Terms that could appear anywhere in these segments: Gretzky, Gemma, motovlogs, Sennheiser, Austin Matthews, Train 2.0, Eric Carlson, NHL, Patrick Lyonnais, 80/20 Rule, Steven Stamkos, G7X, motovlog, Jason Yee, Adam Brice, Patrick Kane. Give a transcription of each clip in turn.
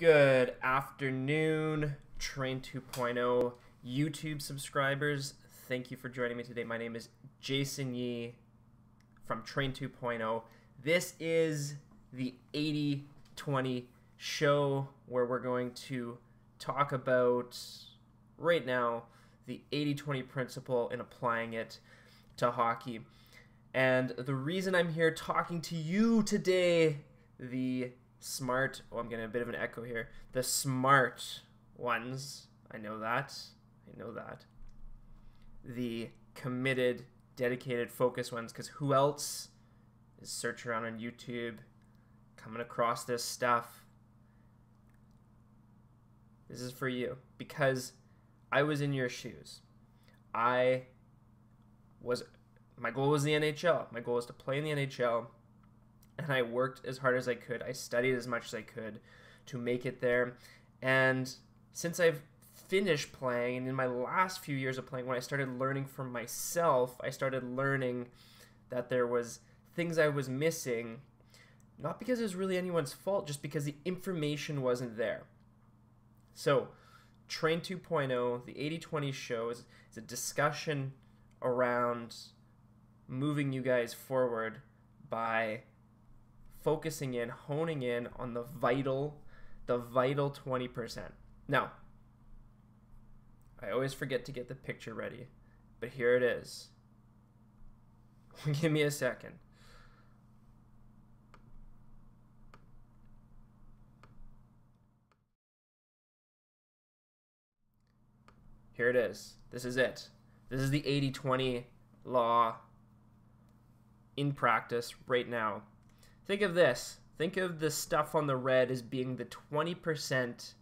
Good afternoon, Train 2.0 YouTube subscribers. Thank you for joining me today. My name is Jason Yee from Train 2.0. This is the 80/20 show where we're going to talk about, right now, the 80/20 principle and applying it to hockey. And the reason I'm here talking to you today, the smart, oh, I'm getting a bit of an echo here. The smart ones, I know that. The committed, dedicated, focused ones, because who else is searching around on YouTube, coming across this stuff? This is for you, because I was in your shoes. My goal was the NHL. My goal was to play in the NHL. And I worked as hard as I could. I studied as much as I could to make it there. And since I've finished playing, and in my last few years of playing, when I started learning for myself, I started learning that there was things I was missing, not because it was really anyone's fault, just because the information wasn't there. So Train 2.0, the 80/20 show, is a discussion around moving you guys forward by focusing in, honing in on the vital 20%. Now, I always forget to get the picture ready, but here it is. Give me a second. Here it is. This is it. This is the 80/20 law in practice right now. Think of this. Think of the stuff on the red as being the 20%,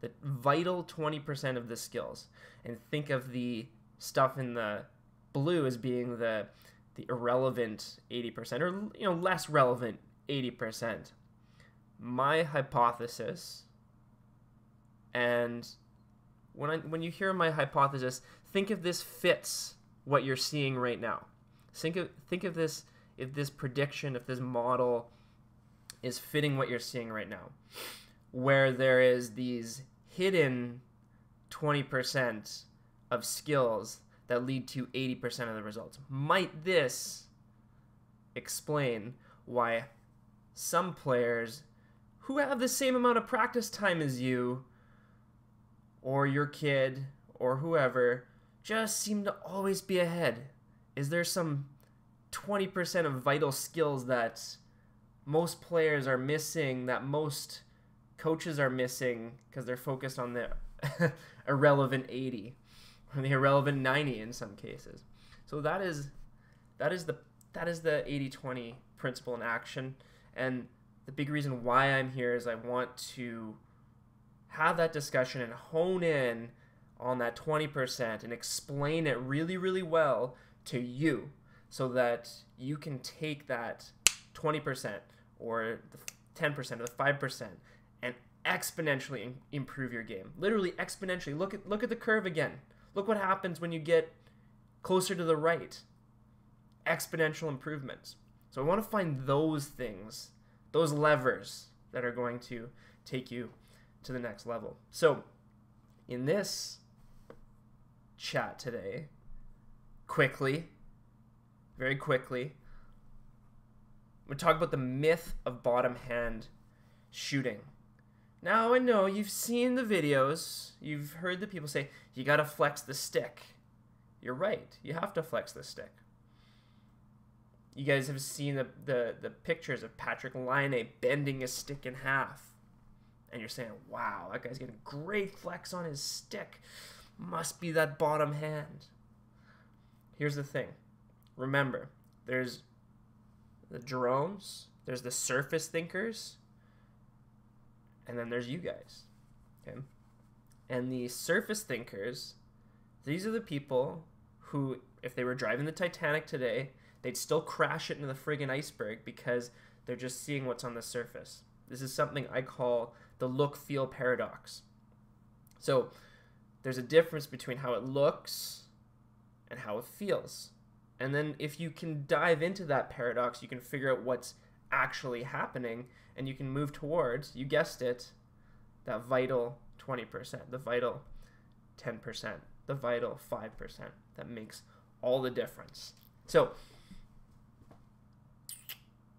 the vital 20% of the skills. And think of the stuff in the blue as being the irrelevant 80%, or less relevant 80%. My hypothesis, and when you hear my hypothesis, think if this fits what you're seeing right now. Think of this, if this prediction, if this model is fitting what you're seeing right now, where there is these hidden 20% of skills that lead to 80% of the results. Might this explain why some players who have the same amount of practice time as you or your kid or whoever just seem to always be ahead? Is there some 20% of vital skills that most players are missing, that most coaches are missing, because they're focused on the irrelevant 80 or the irrelevant 90 in some cases? So that is the 80/20 principle in action, and the big reason why I'm here is I want to have that discussion and hone in on that 20% and explain it really, really well to you, so that you can take that 20% or the 10% or the 5% and exponentially improve your game. Literally exponentially. Look at the curve again. Look what happens when you get closer to the right. Exponential improvements. So I want to find those things, those levers that are going to take you to the next level. So in this chat today, very quickly, we're talking about the myth of bottom hand shooting. Now, I know you've seen the videos, you've heard the people say, you gotta flex the stick. You're right, you have to flex the stick. You guys have seen the pictures of Patrick Lyonnais bending his stick in half. And you're saying, wow, that guy's getting great flex on his stick. Must be that bottom hand. Here's the thing. Remember, there's the drones, there's the surface thinkers, and then there's you guys. Okay? And the surface thinkers, these are the people who, if they were driving the Titanic today, they'd still crash it into the friggin' iceberg because they're just seeing what's on the surface. This is something I call the look-feel paradox. So there's a difference between how it looks and how it feels. And then if you can dive into that paradox, you can figure out what's actually happening, and you can move towards, you guessed it, that vital 20%, the vital 10%, the vital 5% that makes all the difference. So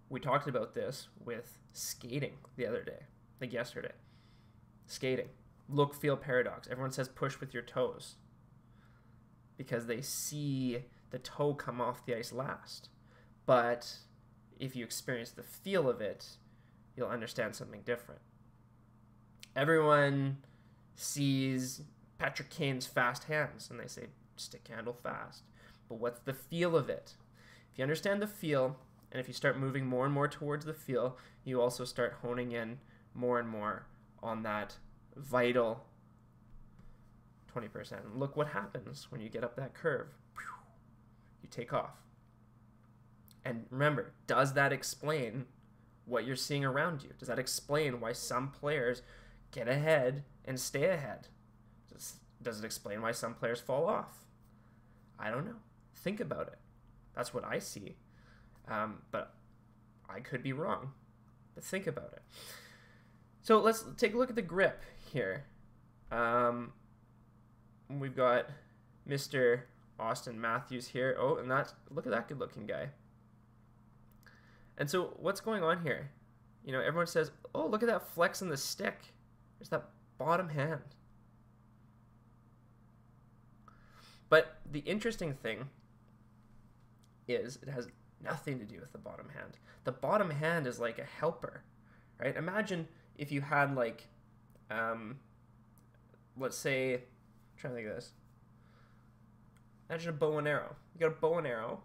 we talked about this with skating the other day, like yesterday. Skating, look, feel paradox. Everyone says push with your toes because they see the toe come off the ice last. But if you experience the feel of it, you'll understand something different. Everyone sees Patrick Kane's fast hands and they say stick handle fast. But what's the feel of it? If you understand the feel, and if you start moving more and more towards the feel, you also start honing in more and more on that vital 20%. And look what happens when you get up that curve. You take off. And remember, does that explain what you're seeing around you? Does that explain why some players get ahead and stay ahead? Does it explain why some players fall off? I don't know. Think about it. That's what I see. But I could be wrong. But think about it. So let's take a look at the grip here. We've got Mr. Austin Matthews here. Oh, and that, look at that good-looking guy. And so what's going on here? You know, everyone says, oh, look at that flex in the stick. There's that bottom hand. But the interesting thing is it has nothing to do with the bottom hand. The bottom hand is like a helper, right? Imagine if you had like, let's say, I'm trying to think of this. Imagine a bow and arrow. You got a bow and arrow.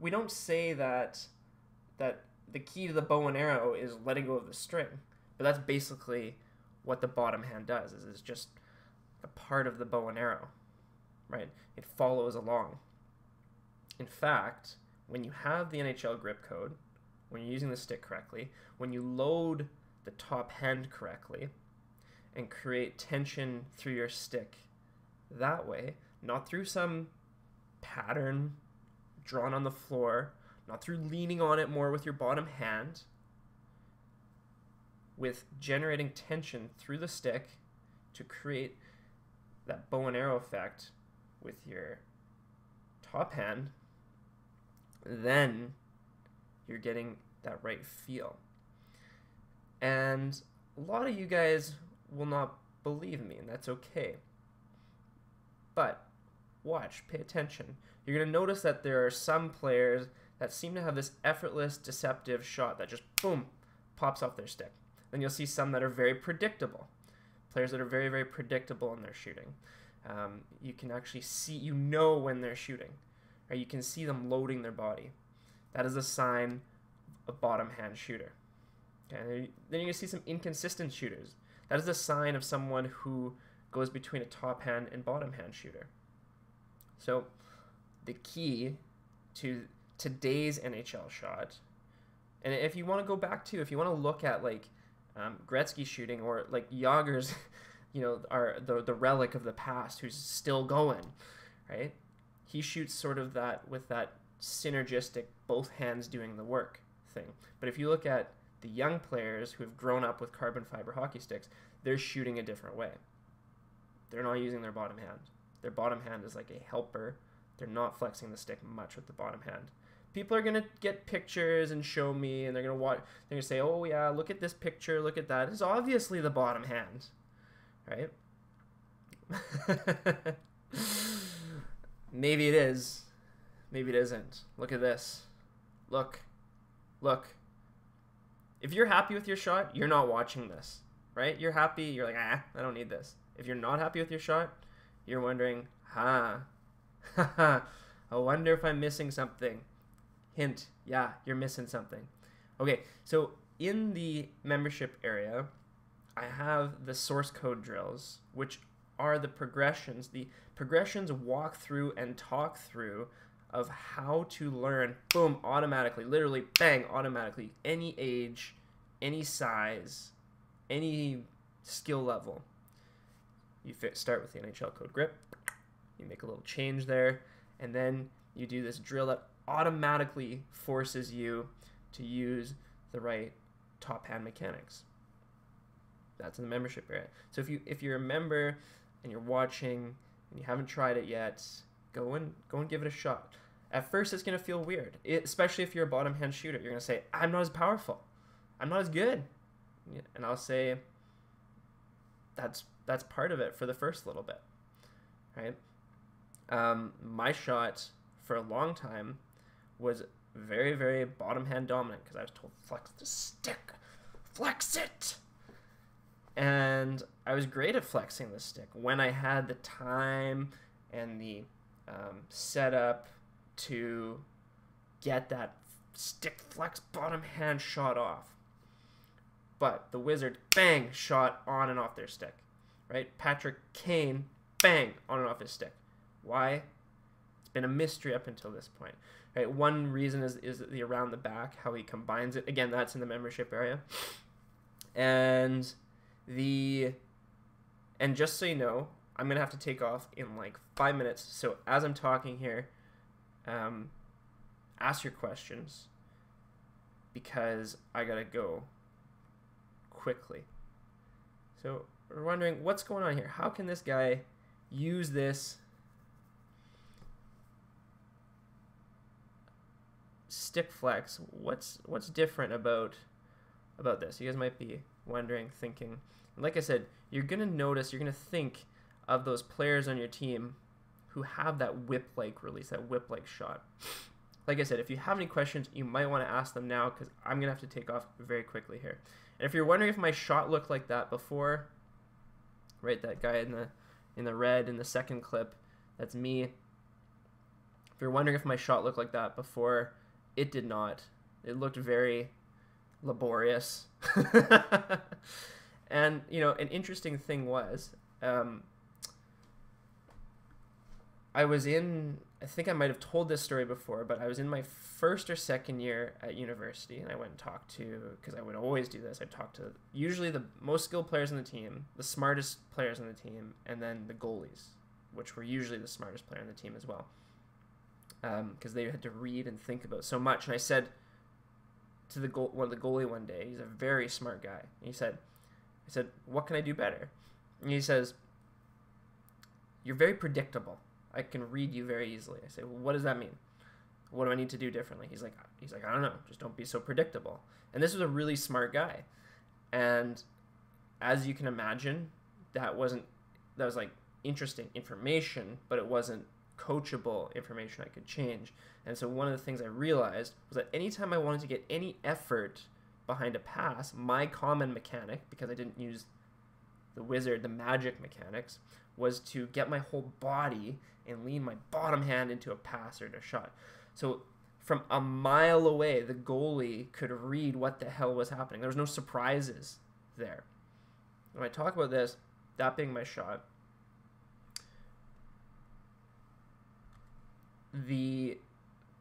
We don't say that the key to the bow and arrow is letting go of the string, but that's basically what the bottom hand does. Is it's just a part of the bow and arrow, right? It follows along. In fact, when you have the NHL grip code, when you're using the stick correctly, when you load the top hand correctly and create tension through your stick that way, not through some pattern drawn on the floor, not through leaning on it more with your bottom hand, with generating tension through the stick to create that bow and arrow effect with your top hand, then you're getting that right feel. And a lot of you guys will not believe me, and that's okay. But watch, pay attention. You're going to notice that there are some players that seem to have this effortless, deceptive shot that just, boom, pops off their stick. Then you'll see some that are very predictable. Players that are very, very predictable in their shooting. You can actually see, you know when they're shooting. Or you can see them loading their body. That is a sign of a bottom hand shooter. Okay, and then you're going to see some inconsistent shooters. That is a sign of someone who goes between a top hand and bottom hand shooter. So the key to today's NHL shot, and if you want to go back to, if you want to look at like Gretzky shooting or like Yager's, you know, are the relic of the past who's still going, right? He shoots sort of that with that synergistic both hands doing the work thing. But if you look at the young players who have grown up with carbon fiber hockey sticks, they're shooting a different way. They're not using their bottom hand. Their bottom hand is like a helper. They're not flexing the stick much with the bottom hand. People are gonna get pictures and show me, and they're gonna watch. They're gonna say, "Oh yeah, look at this picture. Look at that. It's obviously the bottom hand, right?" Maybe it is. Maybe it isn't. Look at this. Look, look. If you're happy with your shot, you're not watching this, right? You're happy. You're like, ah, I don't need this. If you're not happy with your shot, you're wondering, ha. I wonder if I'm missing something. Hint, yeah, you're missing something. Okay, so in the membership area, I have the source code drills, which are the progressions walk through and talk through of how to learn, boom, automatically, literally, bang, automatically, any age, any size, any skill level. You start with the NHL code grip. You make a little change there, and then you do this drill that automatically forces you to use the right top hand mechanics. that's in the membership area. So if you're a member and you're watching and you haven't tried it yet, go and give it a shot. At first, it's going to feel weird, especially if you're a bottom-hand shooter. You're going to say, I'm not as powerful. I'm not as good. And I'll say, that's part of it for the first little bit, right? My shot for a long time was very, very bottom-hand dominant because I was told, flex the stick. Flex it! And I was great at flexing the stick when I had the time and the setup to get that stick flex bottom hand shot off. But the Wizard, bang, shot on and off their stick, right? Patrick Kane, bang, on and off his stick. Why? It's been a mystery up until this point, right? One reason is the around the back, how he combines it. Again, that's in the membership area. And just so you know, I'm going to have to take off in like 5 minutes. So as I'm talking here, ask your questions because I gotta go quickly. So we're wondering what's going on here. How can this guy use this stick flex? What's different about this? You guys might be wondering, thinking. Like I said, you're gonna notice, you're gonna think of those players on your team who have that whip-like release, that whip-like shot. Like I said, if you have any questions, you might want to ask them now because I'm going to have to take off very quickly here. And if you're wondering if my shot looked like that before, right, that guy in the red in the second clip, that's me. If you're wondering if my shot looked like that before, it did not. It looked very laborious. And, you know, an interesting thing was... I was in, I think I might have told this story before, but I was in my first or second year at university, and I went and talked to, because I would always do this, I'd talk to usually the most skilled players on the team, the smartest players on the team, and then the goalies, which were usually the smartest player on the team as well, because they had to read and think about so much. And I said to the goalie one day, he's a very smart guy, and I said, what can I do better? And he says, you're very predictable. I can read you very easily. I say, well, what does that mean? What do I need to do differently? He's like, I don't know. Just don't be so predictable. And this was a really smart guy. And as you can imagine, that was like interesting information, but it wasn't coachable information I could change. And so one of the things I realized was that anytime I wanted to get any effort behind a pass, my common mechanic, because I didn't use the Wizard, the magic mechanics, was to get my whole body and lean my bottom hand into a pass or a shot. So from a mile away, the goalie could read what the hell was happening. There was no surprises there. When I talk about this, that being my shot, the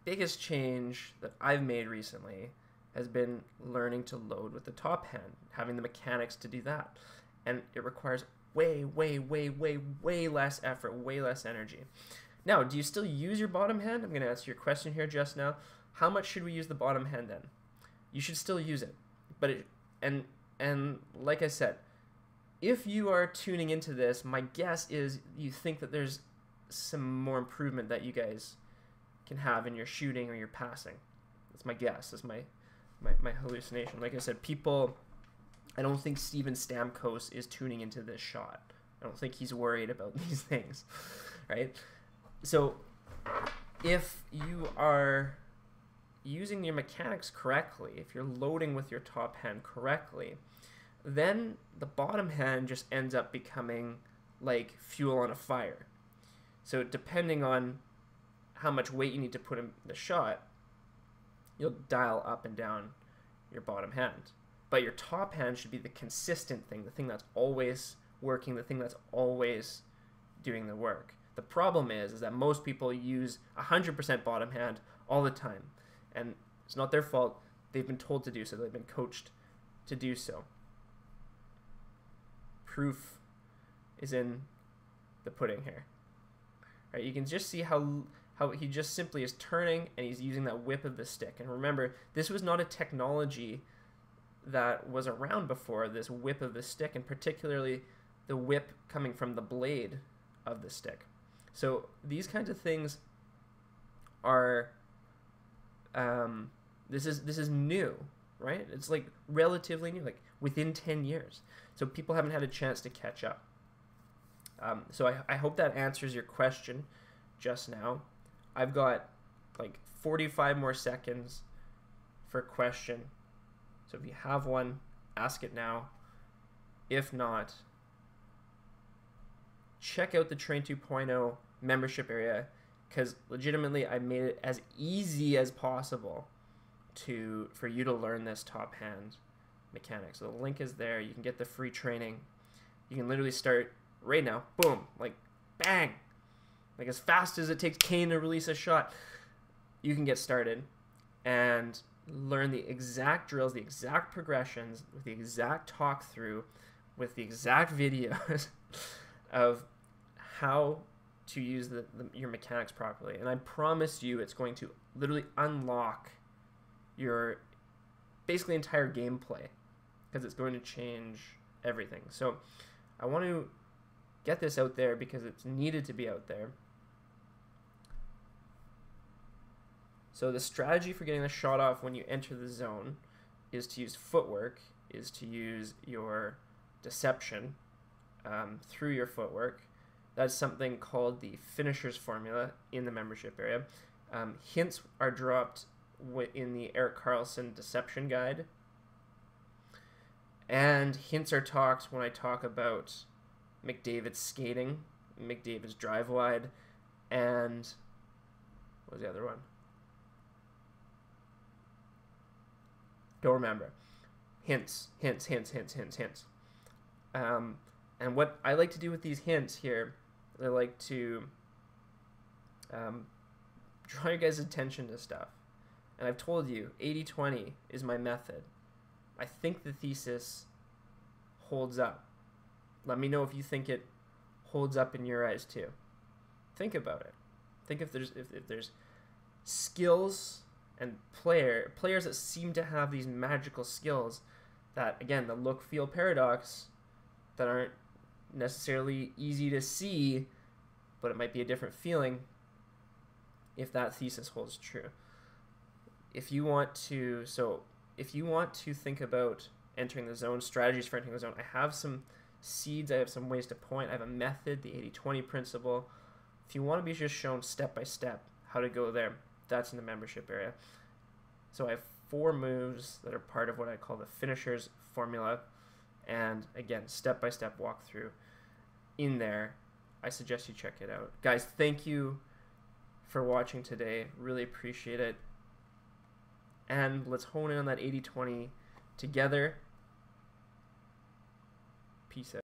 biggest change that I've made recently has been learning to load with the top hand, having the mechanics to do that. And it requires way, way, way, way, way less effort, way less energy. Now, do you still use your bottom hand? I'm going to answer your question here just now. How much should we use the bottom hand then? You should still use it. But and like I said, if you are tuning into this, my guess is you think that there's some more improvement that you guys can have in your shooting or your passing. That's my guess. That's my hallucination. Like I said, people... I don't think Steven Stamkos is tuning into this shot. I don't think he's worried about these things, right? So if you are using your mechanics correctly, if you're loading with your top hand correctly, then the bottom hand just ends up becoming like fuel on a fire. So depending on how much weight you need to put in the shot, you'll dial up and down your bottom hand. But your top hand should be the consistent thing, the thing that's always working, the thing that's always doing the work. The problem is that most people use 100% bottom hand all the time. And it's not their fault. They've been told to do so. They've been coached to do so. Proof is in the pudding here. Right, you can just see how he just simply is turning and he's using that whip of the stick. And remember, this was not a technology that was around before, this whip of the stick, and particularly the whip coming from the blade of the stick. So these kinds of things are, this is new, right? It's like relatively new, like within 10 years. So people haven't had a chance to catch up. So I hope that answers your question just now. I've got like 45 more seconds for question. So if you have one, ask it now. If not, check out the Train 2.0 membership area, because legitimately I made it as easy as possible for you to learn this top hand mechanic. So the link is there. You can get the free training. You can literally start right now. Boom, like bang, like as fast as it takes Kane to release a shot. You can get started and learn the exact drills, the exact progressions, with the exact talk through, with the exact videos of how to use your mechanics properly. And I promise you it's going to literally unlock your basically entire gameplay, because it's going to change everything. So I want to get this out there because it's needed to be out there. So the strategy for getting the shot off when you enter the zone is to use footwork, is to use your deception through your footwork. That's something called the finisher's formula in the membership area. Hints are dropped in the Eric Carlson deception guide, and hints are talked when I talk about McDavid's skating, McDavid's drive wide, and what was the other one? Don't remember. Hints. And what I like to do with these hints here, I like to draw your guys' attention to stuff. And I've told you, 80-20 is my method. I think the thesis holds up. Let me know if you think it holds up in your eyes too. Think about it. Think if there's skills and players that seem to have these magical skills that, again, the look-feel paradox, that aren't necessarily easy to see, but it might be a different feeling, if that thesis holds true. If you want to think about entering the zone, strategies for entering the zone, I have some seeds, I have some ways to point, I have a method, the 80-20 principle. If you want to be just shown step by step how to go there, that's in the membership area. So I have 4 moves that are part of what I call the finisher's formula, and again, step by step walkthrough in there. I suggest you check it out. Guys, thank you for watching today. Really appreciate it. And let's hone in on that 80-20 together. Peace out.